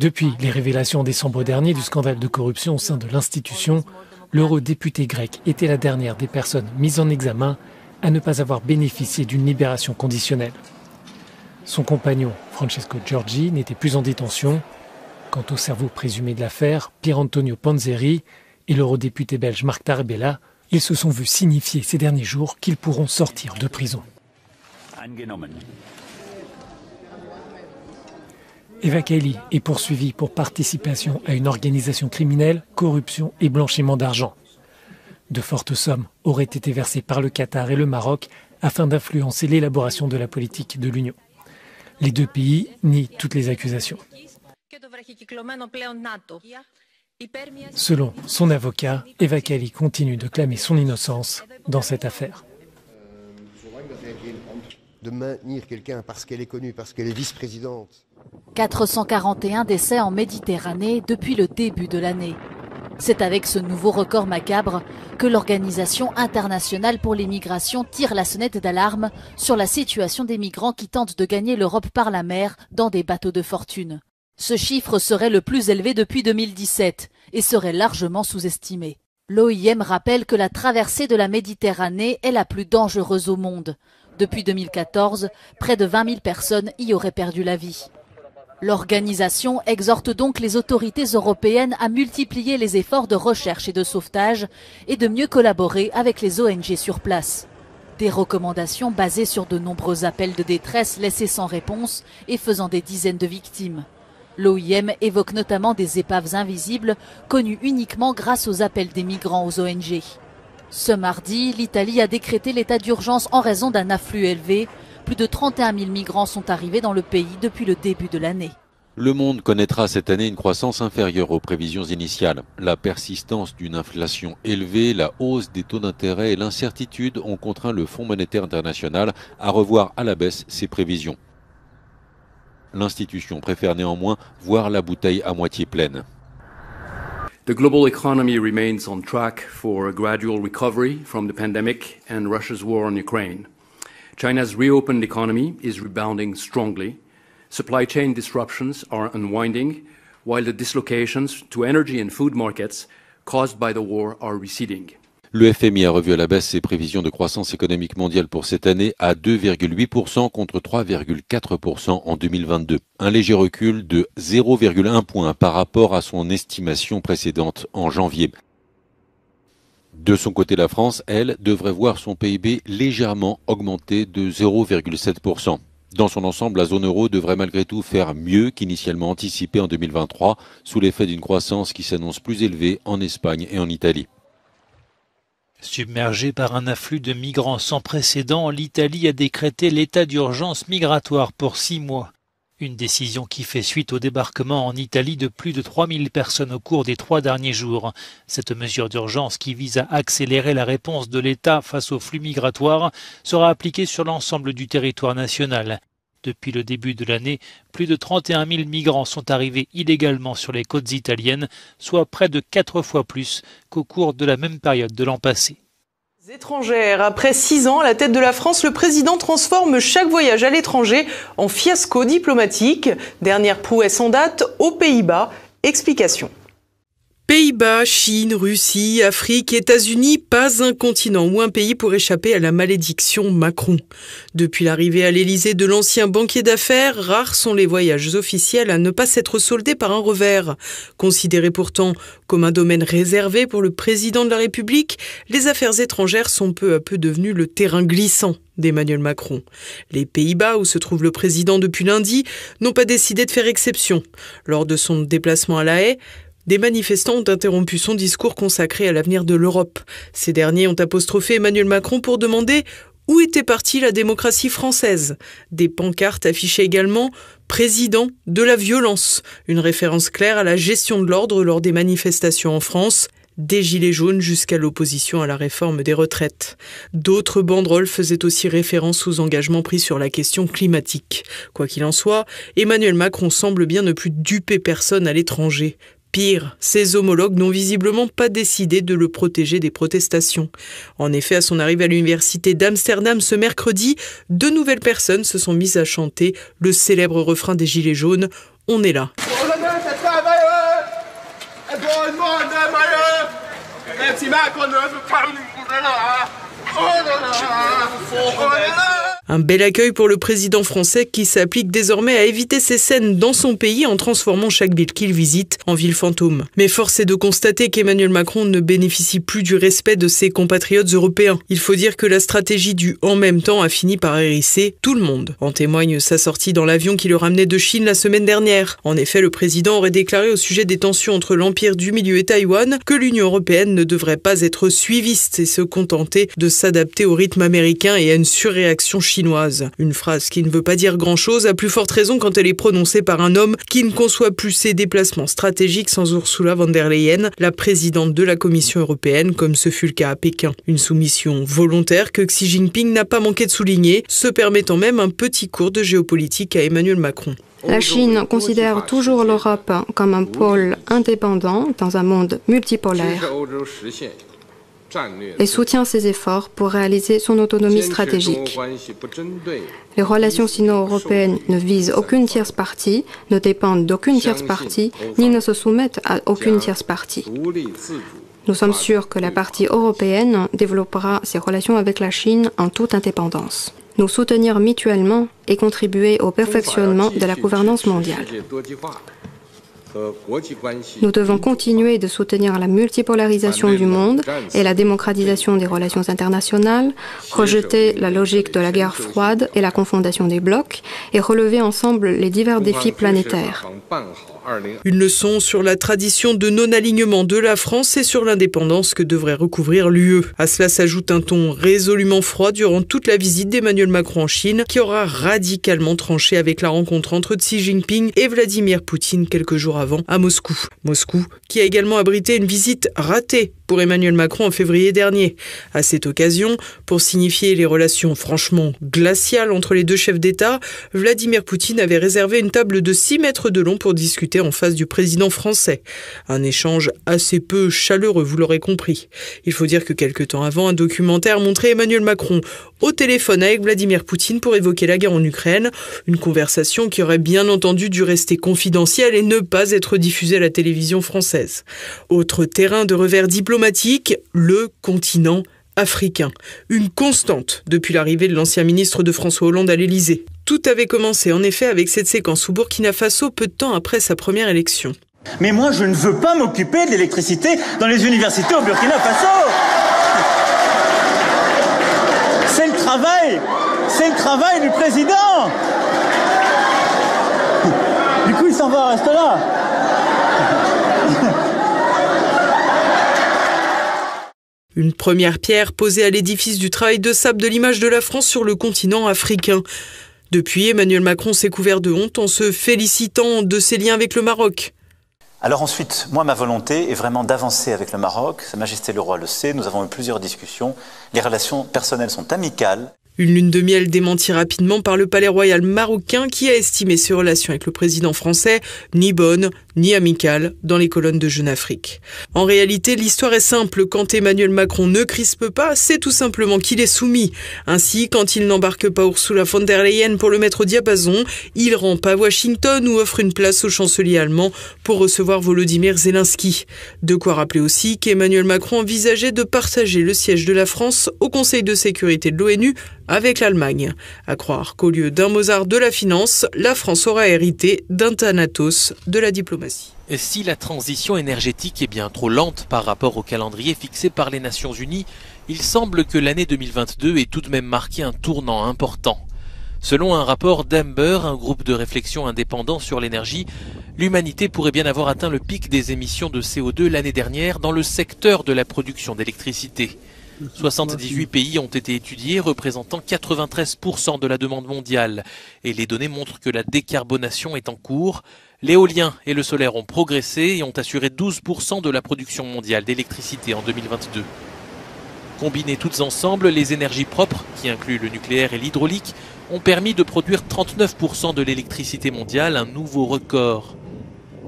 Depuis les révélations en décembre dernier du scandale de corruption au sein de l'institution, l'eurodéputé grec était la dernière des personnes mises en examen à ne pas avoir bénéficié d'une libération conditionnelle. Son compagnon, Francesco Giorgi, n'était plus en détention. Quant au cerveau présumé de l'affaire, Pier Antonio Panzeri et l'eurodéputé belge Marc Tarabella, ils se sont vus signifier ces derniers jours qu'ils pourront sortir de prison. Eva Kaili est poursuivie pour participation à une organisation criminelle, corruption et blanchiment d'argent. De fortes sommes auraient été versées par le Qatar et le Maroc afin d'influencer l'élaboration de la politique de l'Union. Les deux pays nient toutes les accusations. Selon son avocat, Eva Kaili continue de clamer son innocence dans cette affaire. De maintenir quelqu'un parce qu'elle est connue, parce qu'elle est vice-présidente. quatre cent quarante et un décès en Méditerranée depuis le début de l'année. C'est avec ce nouveau record macabre que l'Organisation internationale pour les migrations tire la sonnette d'alarme sur la situation des migrants qui tentent de gagner l'Europe par la mer dans des bateaux de fortune. Ce chiffre serait le plus élevé depuis deux mille dix-sept et serait largement sous-estimé. L'O I M rappelle que la traversée de la Méditerranée est la plus dangereuse au monde. Depuis deux mille quatorze, près de vingt mille personnes y auraient perdu la vie. L'organisation exhorte donc les autorités européennes à multiplier les efforts de recherche et de sauvetage et de mieux collaborer avec les O N G sur place. Des recommandations basées sur de nombreux appels de détresse laissés sans réponse et faisant des dizaines de victimes. L'O I M évoque notamment des épaves invisibles connues uniquement grâce aux appels des migrants aux O N G. Ce mardi, l'Italie a décrété l'état d'urgence en raison d'un afflux élevé. Plus de trente et un mille migrants sont arrivés dans le pays depuis le début de l'année. Le monde connaîtra cette année une croissance inférieure aux prévisions initiales. La persistance d'une inflation élevée, la hausse des taux d'intérêt et l'incertitude ont contraint le Fonds monétaire international à revoir à la baisse ses prévisions. L'institution préfère néanmoins voir la bouteille à moitié pleine. The global economy remains on track for a gradual recovery from the pandemic and Russia's war on Ukraine. China's reopened economy is rebounding strongly. Supply chain disruptions are unwinding, while the dislocations to energy and food markets caused by the war are receding. Le F M I a revu à la baisse ses prévisions de croissance économique mondiale pour cette année à deux virgule huit pour cent contre trois virgule quatre pour cent en deux mille vingt-deux. Un léger recul de zéro virgule un point par rapport à son estimation précédente en janvier. De son côté, la France, elle, devrait voir son P I B légèrement augmenter de zéro virgule sept pour cent. Dans son ensemble, la zone euro devrait malgré tout faire mieux qu'initialement anticipé en deux mille vingt-trois, sous l'effet d'une croissance qui s'annonce plus élevée en Espagne et en Italie. Submergée par un afflux de migrants sans précédent, l'Italie a décrété l'état d'urgence migratoire pour six mois. Une décision qui fait suite au débarquement en Italie de plus de trois mille personnes au cours des trois derniers jours. Cette mesure d'urgence, qui vise à accélérer la réponse de l'État face aux flux migratoires, sera appliquée sur l'ensemble du territoire national. Depuis le début de l'année, plus de trente et un mille migrants sont arrivés illégalement sur les côtes italiennes, soit près de quatre fois plus qu'au cours de la même période de l'an passé. Étrangères. Après six ans à la tête de la France, le président transforme chaque voyage à l'étranger en fiasco diplomatique. Dernière prouesse en date, aux Pays-Bas. Explication. Pays-Bas, Chine, Russie, Afrique, États-Unis, pas un continent ou un pays pour échapper à la malédiction Macron. Depuis l'arrivée à l'Élysée de l'ancien banquier d'affaires, rares sont les voyages officiels à ne pas s'être soldés par un revers. Considéré pourtant comme un domaine réservé pour le président de la République, les affaires étrangères sont peu à peu devenues le terrain glissant d'Emmanuel Macron. Les Pays-Bas, où se trouve le président depuis lundi, n'ont pas décidé de faire exception. Lors de son déplacement à La Haye, des manifestants ont interrompu son discours consacré à l'avenir de l'Europe. Ces derniers ont apostrophé Emmanuel Macron pour demander où était partie la démocratie française. Des pancartes affichaient également « Président de la violence », une référence claire à la gestion de l'ordre lors des manifestations en France, des gilets jaunes jusqu'à l'opposition à la réforme des retraites. D'autres banderoles faisaient aussi référence aux engagements pris sur la question climatique. Quoi qu'il en soit, Emmanuel Macron semble bien ne plus duper personne à l'étranger. Pire, ses homologues n'ont visiblement pas décidé de le protéger des protestations. En effet, à son arrivée à l'université d'Amsterdam ce mercredi, deux nouvelles personnes se sont mises à chanter le célèbre refrain des Gilets jaunes « On est là ». Un bel accueil pour le président français qui s'applique désormais à éviter ces scènes dans son pays en transformant chaque ville qu'il visite en ville fantôme. Mais force est de constater qu'Emmanuel Macron ne bénéficie plus du respect de ses compatriotes européens. Il faut dire que la stratégie du « en même temps » a fini par hérisser tout le monde. En témoigne sa sortie dans l'avion qui le ramenait de Chine la semaine dernière. En effet, le président aurait déclaré au sujet des tensions entre l'Empire du Milieu et Taïwan que l'Union européenne ne devrait pas être suiviste et se contenter de s'adapter au rythme américain et à une surréaction chinoise. Chinoise. Une phrase qui ne veut pas dire grand-chose, à plus forte raison quand elle est prononcée par un homme qui ne conçoit plus ses déplacements stratégiques sans Ursula von der Leyen, la présidente de la Commission européenne, comme ce fut le cas à Pékin. Une soumission volontaire que Xi Jinping n'a pas manqué de souligner, se permettant même un petit cours de géopolitique à Emmanuel Macron. La Chine considère toujours l'Europe comme un pôle indépendant dans un monde multipolaire et soutient ses efforts pour réaliser son autonomie stratégique. Les relations sino-européennes ne visent aucune tierce partie, ne dépendent d'aucune tierce partie, ni ne se soumettent à aucune tierce partie. Nous sommes sûrs que la partie européenne développera ses relations avec la Chine en toute indépendance. Nous soutenir mutuellement et contribuer au perfectionnement de la gouvernance mondiale. Nous devons continuer de soutenir la multipolarisation du monde et la démocratisation des relations internationales, rejeter la logique de la guerre froide et la confondation des blocs, et relever ensemble les divers défis planétaires. Une leçon sur la tradition de non-alignement de la France et sur l'indépendance que devrait recouvrir l'U E. À cela s'ajoute un ton résolument froid durant toute la visite d'Emmanuel Macron en Chine, qui aura radicalement tranché avec la rencontre entre Xi Jinping et Vladimir Poutine quelques jours avant à Moscou. Moscou, qui a également abrité une visite ratée pour Emmanuel Macron en février dernier. À cette occasion, pour signifier les relations franchement glaciales entre les deux chefs d'État, Vladimir Poutine avait réservé une table de six mètres de long pour discuter en face du président français. Un échange assez peu chaleureux, vous l'aurez compris. Il faut dire que quelques temps avant, un documentaire montrait Emmanuel Macron au téléphone avec Vladimir Poutine pour évoquer la guerre en Ukraine. Une conversation qui aurait bien entendu dû rester confidentielle et ne pas être diffusée à la télévision française. Autre terrain de revers diplomatique, le continent africain. Une constante depuis l'arrivée de l'ancien ministre de François Hollande à l'Élysée. Tout avait commencé en effet avec cette séquence au Burkina Faso peu de temps après sa première élection. Mais moi je ne veux pas m'occuper de l'électricité dans les universités au Burkina Faso. C'est le travail, c'est le travail du président. Du coup il s'en va, reste là. Une première pierre posée à l'édifice du travail de sable de l'image de la France sur le continent africain. Depuis, Emmanuel Macron s'est couvert de honte en se félicitant de ses liens avec le Maroc. Alors ensuite, moi, ma volonté est vraiment d'avancer avec le Maroc. Sa Majesté le Roi le sait, nous avons eu plusieurs discussions. Les relations personnelles sont amicales. Une lune de miel démentie rapidement par le palais royal marocain qui a estimé ses relations avec le président français ni bonnes, ni amicales dans les colonnes de Jeune Afrique. En réalité, l'histoire est simple. Quand Emmanuel Macron ne crispe pas, c'est tout simplement qu'il est soumis. Ainsi, quand il n'embarque pas Ursula von der Leyen pour le mettre au diapason, il rampe à Washington ou offre une place au chancelier allemand pour recevoir Volodymyr Zelensky. De quoi rappeler aussi qu'Emmanuel Macron envisageait de partager le siège de la France au Conseil de sécurité de l'ONU avec l'Allemagne. À croire qu'au lieu d'un Mozart de la finance, la France aura hérité d'un Thanatos de la diplomatie. Si la transition énergétique est bien trop lente par rapport au calendrier fixé par les Nations Unies, il semble que l'année deux mille vingt-deux ait tout de même marqué un tournant important. Selon un rapport d'Amber, un groupe de réflexion indépendant sur l'énergie, l'humanité pourrait bien avoir atteint le pic des émissions de C O deux l'année dernière dans le secteur de la production d'électricité. soixante-dix-huit pays ont été étudiés, représentant quatre-vingt-treize pour cent de la demande mondiale. Et les données montrent que la décarbonation est en cours. L'éolien et le solaire ont progressé et ont assuré douze pour cent de la production mondiale d'électricité en deux mille vingt-deux. Combinées toutes ensemble, les énergies propres, qui incluent le nucléaire et l'hydraulique, ont permis de produire trente-neuf pour cent de l'électricité mondiale, un nouveau record.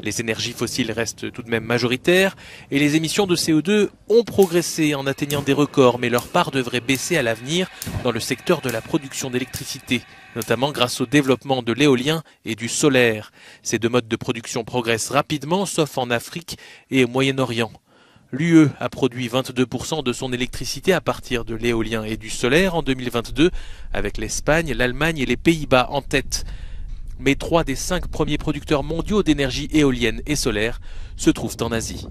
Les énergies fossiles restent tout de même majoritaires et les émissions de C O deux ont progressé en atteignant des records, mais leur part devrait baisser à l'avenir dans le secteur de la production d'électricité, notamment grâce au développement de l'éolien et du solaire. Ces deux modes de production progressent rapidement, sauf en Afrique et au Moyen-Orient. L'U E a produit vingt-deux pour cent de son électricité à partir de l'éolien et du solaire en deux mille vingt-deux, avec l'Espagne, l'Allemagne et les Pays-Bas en tête. Mais trois des cinq premiers producteurs mondiaux d'énergie éolienne et solaire se trouvent en Asie.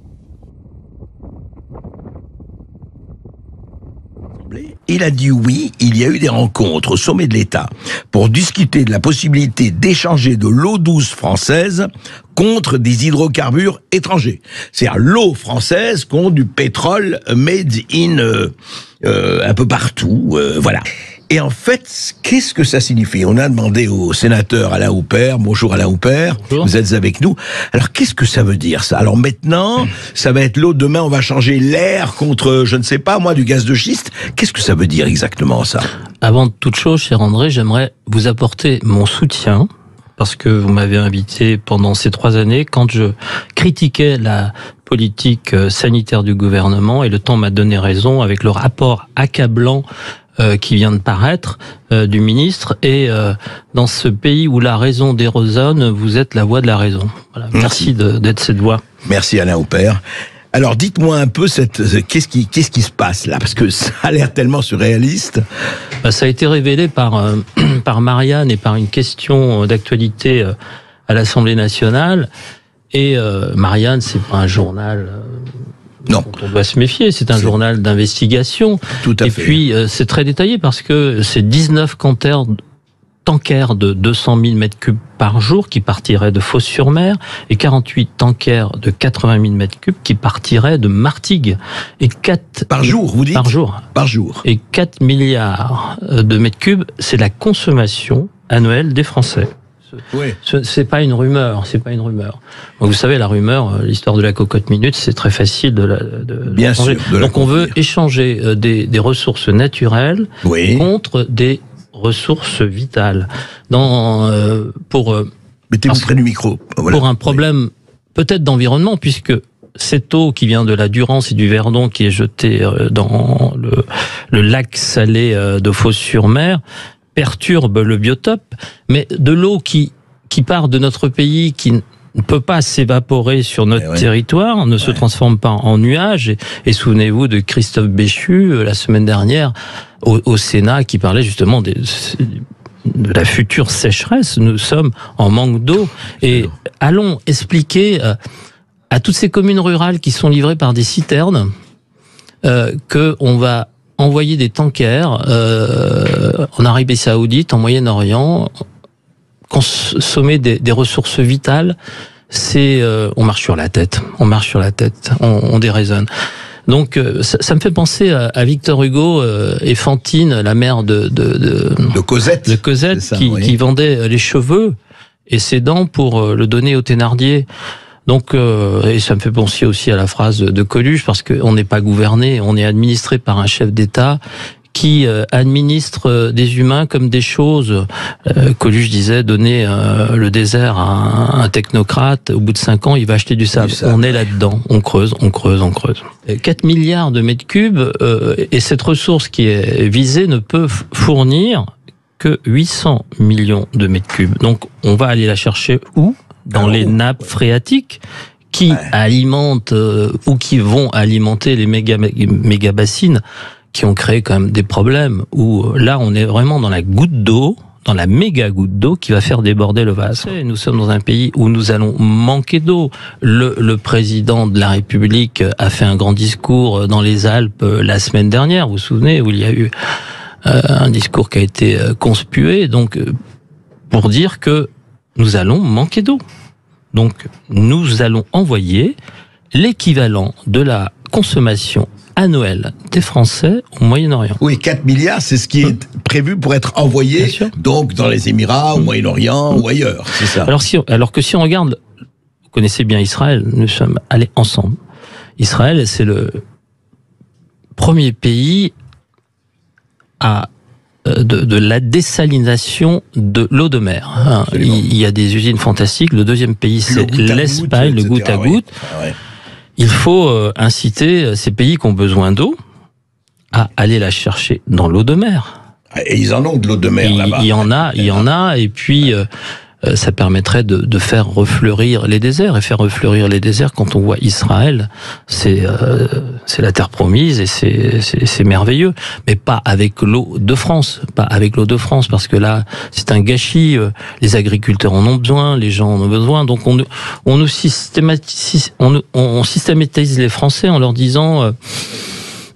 Il a dit oui, il y a eu des rencontres au sommet de l'État pour discuter de la possibilité d'échanger de l'eau douce française contre des hydrocarbures étrangers. C'est-à-dire l'eau française contre du pétrole made in euh, euh, un peu partout, euh, voilà. Et en fait, qu'est-ce que ça signifie? On a demandé au sénateur Alain Huppert, bonjour Alain Huppert, bonjour. Vous êtes avec nous. Alors qu'est-ce que ça veut dire ça? Alors maintenant, ça va être l'eau, demain on va changer l'air contre, je ne sais pas moi, du gaz de schiste. Qu'est-ce que ça veut dire exactement ça? Avant toute chose, cher André, j'aimerais vous apporter mon soutien, parce que vous m'avez invité pendant ces trois années, quand je critiquais la politique sanitaire du gouvernement, et le temps m'a donné raison avec le rapport accablant Euh, qui vient de paraître, euh, du ministre, et euh, dans ce pays où la raison dérésonne, vous êtes la voix de la raison. Voilà. Merci, Merci d'être cette voix. Merci Alain Huppert. Alors dites-moi un peu, cette, euh, qu'est-ce qui, qu'est-ce qui se passe là? Parce que ça a l'air tellement surréaliste. Bah, ça a été révélé par, euh, par Marianne et par une question d'actualité euh, à l'Assemblée nationale. Et euh, Marianne, c'est pas un journal... Euh, Non. On doit se méfier, c'est un journal d'investigation. Tout à fait. Et puis, euh, c'est très détaillé parce que c'est dix-neuf tankers de deux cent mille mètres cubes par jour qui partiraient de Fos-sur-Mer et quarante-huit tankers de quatre-vingt mille mètres cubes qui partiraient de Martigues. Et quatre par jour, vous dites? Par jour. Par jour. Et quatre milliards de mètres cubes, c'est la consommation annuelle des Français. Oui. C'est pas une rumeur, c'est pas une rumeur. Vous savez, la rumeur, l'histoire de la cocotte minute, c'est très facile de la de, Bien de sûr, de la Donc conduire. On veut échanger des, des ressources naturelles oui. contre des ressources vitales. Dans euh, pour mettez-vous près du micro. Voilà. Pour un problème oui. peut-être d'environnement, puisque cette eau qui vient de la Durance et du Verdon qui est jetée dans le, le lac salé de Fos-sur-Mer perturbe le biotope, mais de l'eau qui qui part de notre pays, qui ne peut pas s'évaporer sur notre ouais. territoire, ne ouais. se transforme pas en nuages. Et, et souvenez-vous de Christophe Béchu, la semaine dernière, au, au Sénat, qui parlait justement des, de la future sécheresse. Nous sommes en manque d'eau. Et allons expliquer à toutes ces communes rurales qui sont livrées par des citernes euh, que on va... envoyer des tankers euh, en Arabie Saoudite, en Moyen-Orient, consommer des, des ressources vitales, c'est euh, on marche sur la tête, on marche sur la tête, on, on déraisonne. Donc euh, ça, ça me fait penser à, à Victor Hugo euh, et Fantine, la mère de de, de, de Cosette, de Cosette ça, qui, oui. qui vendait les cheveux et ses dents pour euh, le donner aux Thénardier. Donc, euh, et ça me fait penser aussi à la phrase de Coluche, parce qu'on n'est pas gouverné, on est administré par un chef d'État qui euh, administre des humains comme des choses. Euh, Coluche disait, donner euh, le désert à un, un technocrate, au bout de cinq ans, il va acheter du sable. Du sable. On est là-dedans, on creuse, on creuse, on creuse. quatre milliards de mètres cubes, euh, et cette ressource qui est visée ne peut fournir que huit cents millions de mètres cubes. Donc, on va aller la chercher où ? Dans ah, les où nappes phréatiques qui ouais. alimentent euh, ou qui vont alimenter les méga, méga bassines qui ont créé quand même des problèmes où là on est vraiment dans la goutte d'eau, dans la méga goutte d'eau qui va faire déborder le vase. Nous sommes dans un pays où nous allons manquer d'eau. Le, le président de la République a fait un grand discours dans les Alpes la semaine dernière, vous vous souvenez, où il y a eu euh, un discours qui a été conspué, donc pour dire que nous allons manquer d'eau. Donc, nous allons envoyer l'équivalent de la consommation à Noël des Français au Moyen-Orient. Oui, quatre milliards, c'est ce qui est mmh. prévu pour être envoyé, donc, dans les Émirats, au Moyen-Orient mmh. ou ailleurs, c'est ça. Alors, si, alors que si on regarde, vous connaissez bien Israël, nous sommes allés ensemble. Israël, c'est le premier pays à... De, de la désalinisation de l'eau de mer. Hein. Il, il y a des usines fantastiques. Le deuxième pays, c'est l'Espagne, le goutte à goutte. Oui. Il faut euh, inciter ces pays qui ont besoin d'eau à aller la chercher dans l'eau de mer. Et ils en ont de l'eau de mer là-bas. Il y en a, il y en a. Et puis, euh, ça permettrait de, de faire refleurir les déserts. Et faire refleurir les déserts, quand on voit Israël, c'est euh, c'est la terre promise et c'est, c'est, c'est merveilleux. Mais pas avec l'eau de France. Pas avec l'eau de France, parce que là, c'est un gâchis. Les agriculteurs en ont besoin, les gens en ont besoin. Donc on, on, nous systématise, on, on systématise les Français en leur disant... Euh,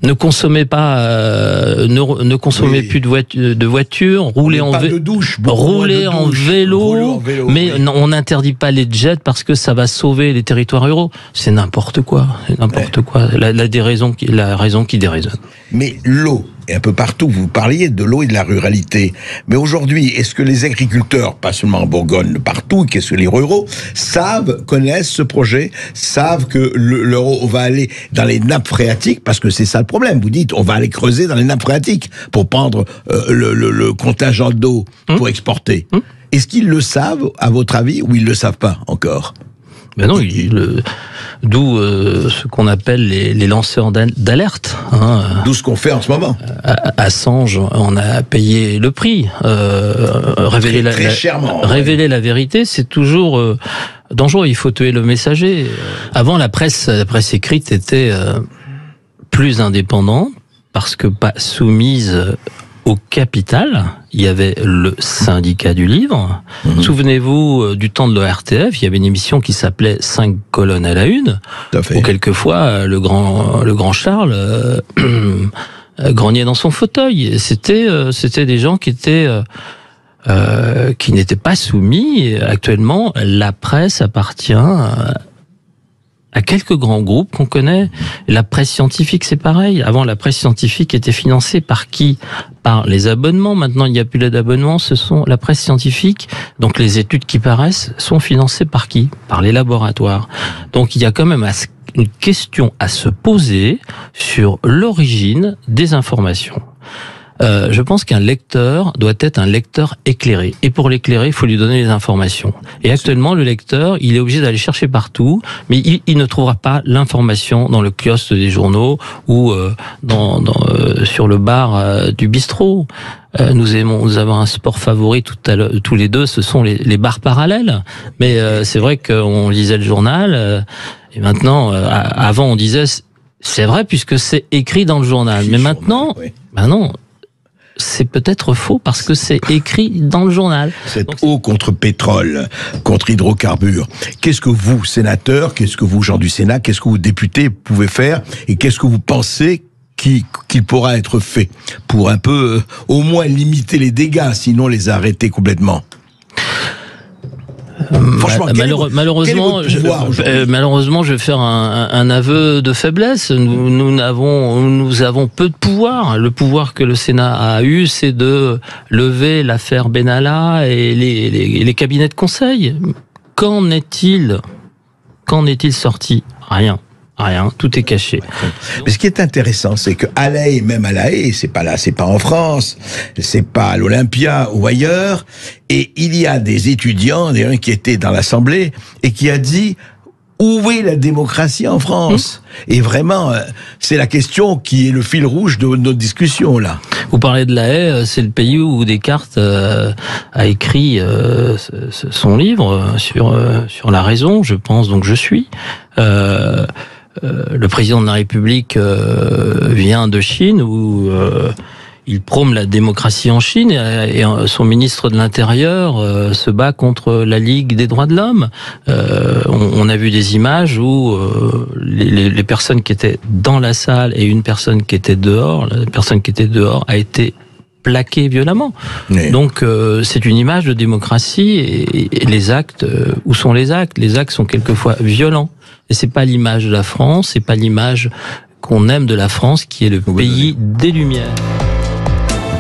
Ne consommez pas, euh, ne, ne consommez oui. plus de, voiture, de voiture, roulez en, vé- de douche, roulez de en douche, vélo, vélo, mais oui. non, on n'interdit pas les jets parce que ça va sauver les territoires ruraux. C'est n'importe quoi, c'est n'importe ouais. quoi. La, la, des raisons qui, la raison qui déraisonne. Mais l'eau est un peu partout. Vous parliez de l'eau et de la ruralité, mais aujourd'hui, est-ce que les agriculteurs, pas seulement en Bourgogne, partout, qu'est-ce que les ruraux savent, connaissent ce projet, savent que le, l'eau va aller dans les nappes phréatiques, parce que c'est ça. Problème. Vous dites, on va aller creuser dans les nappes phréatiques pour prendre euh, le, le, le contingent d'eau mmh. pour exporter. Mmh. Est-ce qu'ils le savent, à votre avis, ou ils ne le savent pas encore ? Ben non, il, le, d'où euh, ce qu'on appelle les, les lanceurs d'alerte. Hein. D'où ce qu'on fait en ce moment. À, Assange, on a payé le prix. Euh, révéler très, la, très chèrement, la, ouais. révéler la vérité, c'est toujours euh, dangereux. Il faut tuer le messager. Avant, la presse, la presse écrite était... Euh, plus indépendant, parce que pas soumise au capital. Il y avait le syndicat du livre. Mmh. Souvenez-vous du temps de l'O R T F, il y avait une émission qui s'appelait cinq colonnes à la une, où quelquefois le grand, le grand Charles euh, grognait dans son fauteuil. C'était, euh, c'était des gens qui étaient... Euh, euh, qui n'étaient pas soumis. Actuellement, la presse appartient... à à quelques grands groupes qu'on connaît. La presse scientifique, c'est pareil. Avant, la presse scientifique était financée par qui ? Par les abonnements. Maintenant, il n'y a plus d'abonnements, ce sont la presse scientifique. Donc, les études qui paraissent sont financées par qui ? Par les laboratoires. Donc, il y a quand même une question à se poser sur l'origine des informations. Euh, je pense qu'un lecteur doit être un lecteur éclairé. Et pour l'éclairer, il faut lui donner les informations. Et actuellement, le lecteur, il est obligé d'aller chercher partout, mais il, il ne trouvera pas l'information dans le kiosque des journaux ou euh, dans, dans, euh, sur le bar euh, du bistrot. Euh, nous aimons, nous avons un sport favori tout à l'heure, tous les deux, ce sont les, les bars parallèles. Mais euh, c'est vrai qu'on lisait le journal, euh, et maintenant, euh, avant on disait, c'est vrai puisque c'est écrit dans le journal. Mais maintenant, oui. ben non. C'est peut-être faux parce que c'est écrit dans le journal. Cette Donc, eau contre pétrole, contre hydrocarbures. Qu'est-ce que vous, sénateurs, qu'est-ce que vous, gens du Sénat, qu'est-ce que vous, députés, pouvez faire et qu'est-ce que vous pensez qui, qu'il pourra être fait pour un peu, euh, au moins limiter les dégâts, sinon les arrêter complètement ? Franchement, Malheureux, malheureusement, je, euh, malheureusement, je vais faire un, un aveu de faiblesse. Nous, nous, n'avons, nous avons peu de pouvoir. Le pouvoir que le Sénat a eu, c'est de lever l'affaire Benalla et les, les, les cabinets de conseil. Qu'en est-il, qu'en est-il sorti ? Rien. rien, tout est caché. Mais ce qui est intéressant, c'est que à La Haye, même à La Haye, c'est pas là, c'est pas en France, c'est pas à l'Olympia ou ailleurs, et il y a des étudiants, d'ailleurs, qui étaient dans l'Assemblée, et qui a dit, où est la démocratie en France ? Mmh. Et vraiment, c'est la question qui est le fil rouge de notre discussion, là. Vous parlez de La Haye, c'est le pays où Descartes euh, a écrit euh, son livre sur, euh, sur la raison, je pense, donc je suis. Euh, euh, le président de la République euh, vient de Chine, où... Euh, il prône la démocratie en Chine et son ministre de l'Intérieur se bat contre la Ligue des droits de l'homme. Euh, on a vu des images où les, les personnes qui étaient dans la salle et une personne qui était dehors, la personne qui était dehors a été plaquée violemment. Oui. Donc euh, c'est une image de démocratie et, et les actes, euh, où sont les actes ? Les actes sont quelquefois violents. Et c'est pas l'image de la France, c'est pas l'image qu'on aime de la France qui est le pays des Lumières.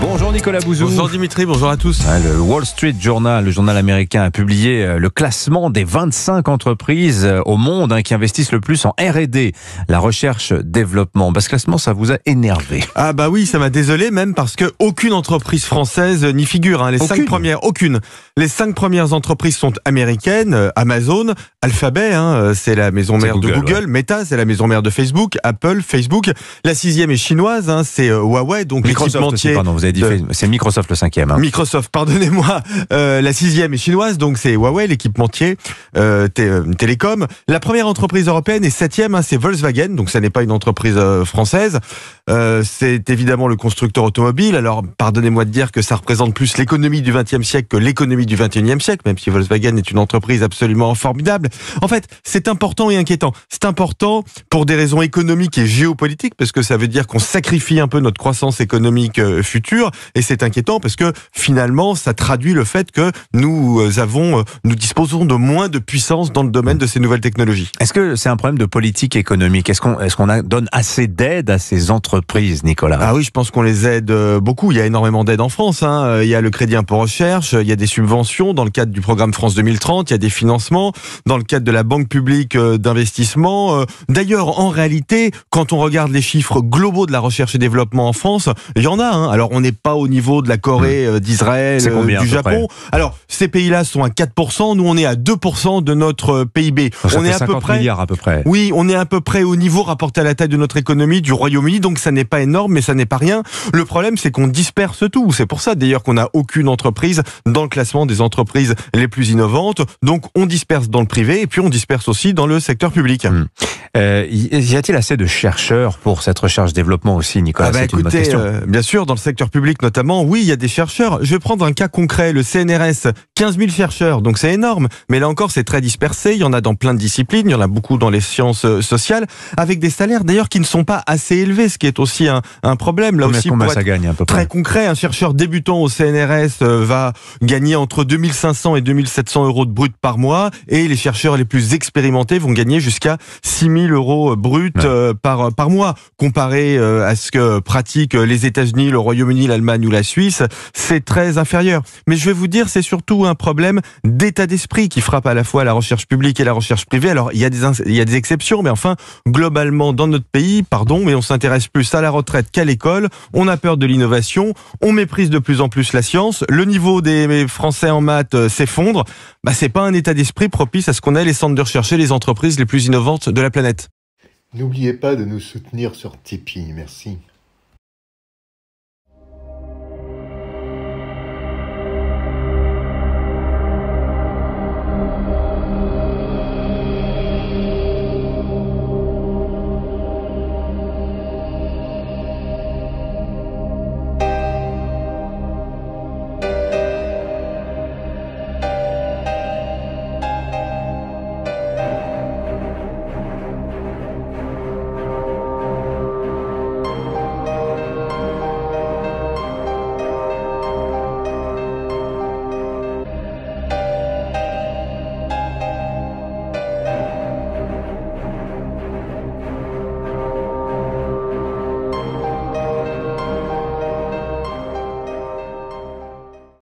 Bonjour Nicolas Bouzou. Bonjour Dimitri, bonjour à tous. Le Wall Street Journal, le journal américain, a publié le classement des vingt-cinq entreprises au monde qui investissent le plus en R et D, la recherche-développement. Bah, ce classement, ça vous a énervé. Ah bah oui, ça m'a désolé même parce qu'aucune entreprise française n'y figure. Hein. Les aucune. cinq premières, aucune. Les cinq premières entreprises sont américaines, Amazon, Alphabet, hein, c'est la maison mère Google, de Google, ouais. Meta, c'est la maison mère de Facebook, Apple, Facebook. La sixième est chinoise, hein, c'est Huawei, donc l'équipementier... De... C'est Microsoft le cinquième. Hein. Microsoft, pardonnez-moi. Euh, la sixième est chinoise, donc c'est Huawei, l'équipementier, euh, euh, Télécom. La première entreprise européenne est septième, hein, c'est Volkswagen, donc ça n'est pas une entreprise euh, française. Euh, c'est évidemment le constructeur automobile. Alors, pardonnez-moi de dire que ça représente plus l'économie du vingtième siècle que l'économie du vingt et unième siècle, même si Volkswagen est une entreprise absolument formidable. En fait, c'est important et inquiétant. C'est important pour des raisons économiques et géopolitiques, parce que ça veut dire qu'on sacrifie un peu notre croissance économique euh, future. Et c'est inquiétant parce que finalement ça traduit le fait que nous avons, nous disposons de moins de puissance dans le domaine de ces nouvelles technologies. Est-ce que c'est un problème de politique économique ? Est-ce qu'on est-ce qu'on donne assez d'aide à ces entreprises, Nicolas ? Ah oui, je pense qu'on les aide beaucoup. Il y a énormément d'aide en France. Hein. Il y a le crédit impôt recherche, il y a des subventions dans le cadre du programme France deux mille trente, il y a des financements dans le cadre de la Banque publique d'investissement. D'ailleurs, en réalité, quand on regarde les chiffres globaux de la recherche et développement en France, il y en a. Hein. Alors on n'est pas au niveau de la Corée, euh, d'Israël, euh, du Japon. Alors, ces pays-là sont à quatre pour cent, nous on est à deux pour cent de notre P I B. Ça on est à peu près milliards à peu près. Oui, on est à peu près au niveau rapporté à la taille de notre économie du Royaume-Uni, donc ça n'est pas énorme mais ça n'est pas rien. Le problème c'est qu'on disperse tout, c'est pour ça d'ailleurs qu'on n'a aucune entreprise dans le classement des entreprises les plus innovantes. Donc on disperse dans le privé et puis on disperse aussi dans le secteur public. Mmh. Euh, y a-t-il assez de chercheurs pour cette recherche-développement aussi, Nicolas ? Ah bah, c'est écoutez, une bonne question. Euh, bien sûr, dans le secteur public notamment, oui, il y a des chercheurs. Je vais prendre un cas concret, le C N R S, quinze mille chercheurs, donc c'est énorme. Mais là encore, c'est très dispersé, il y en a dans plein de disciplines, il y en a beaucoup dans les sciences sociales, avec des salaires d'ailleurs qui ne sont pas assez élevés, ce qui est aussi un, un problème. Là mais aussi, pour ça gagne, à peu près. Très concret, un chercheur débutant au C N R S euh, va gagner entre deux mille cinq cents et deux mille sept cents euros de brut par mois, et les chercheurs les plus expérimentés vont gagner jusqu'à six mille euros brut ouais. euh, par, par mois. Comparé euh, à ce que pratiquent les États-Unis, le Royaume-Uni, l'Allemagne ou la Suisse, c'est très inférieur. Mais je vais vous dire, c'est surtout un problème d'état d'esprit qui frappe à la fois la recherche publique et la recherche privée. Alors, il y a des, il y a des exceptions, mais enfin, globalement, dans notre pays, pardon, mais on s'intéresse plus à la retraite qu'à l'école, on a peur de l'innovation, on méprise de plus en plus la science, le niveau des Français en maths euh, s'effondre. Bah, c'est pas un état d'esprit propice à ce qu'on ait les centres de recherche et les entreprises les plus innovantes de la planète. N'oubliez pas de nous soutenir sur Tipeee, merci.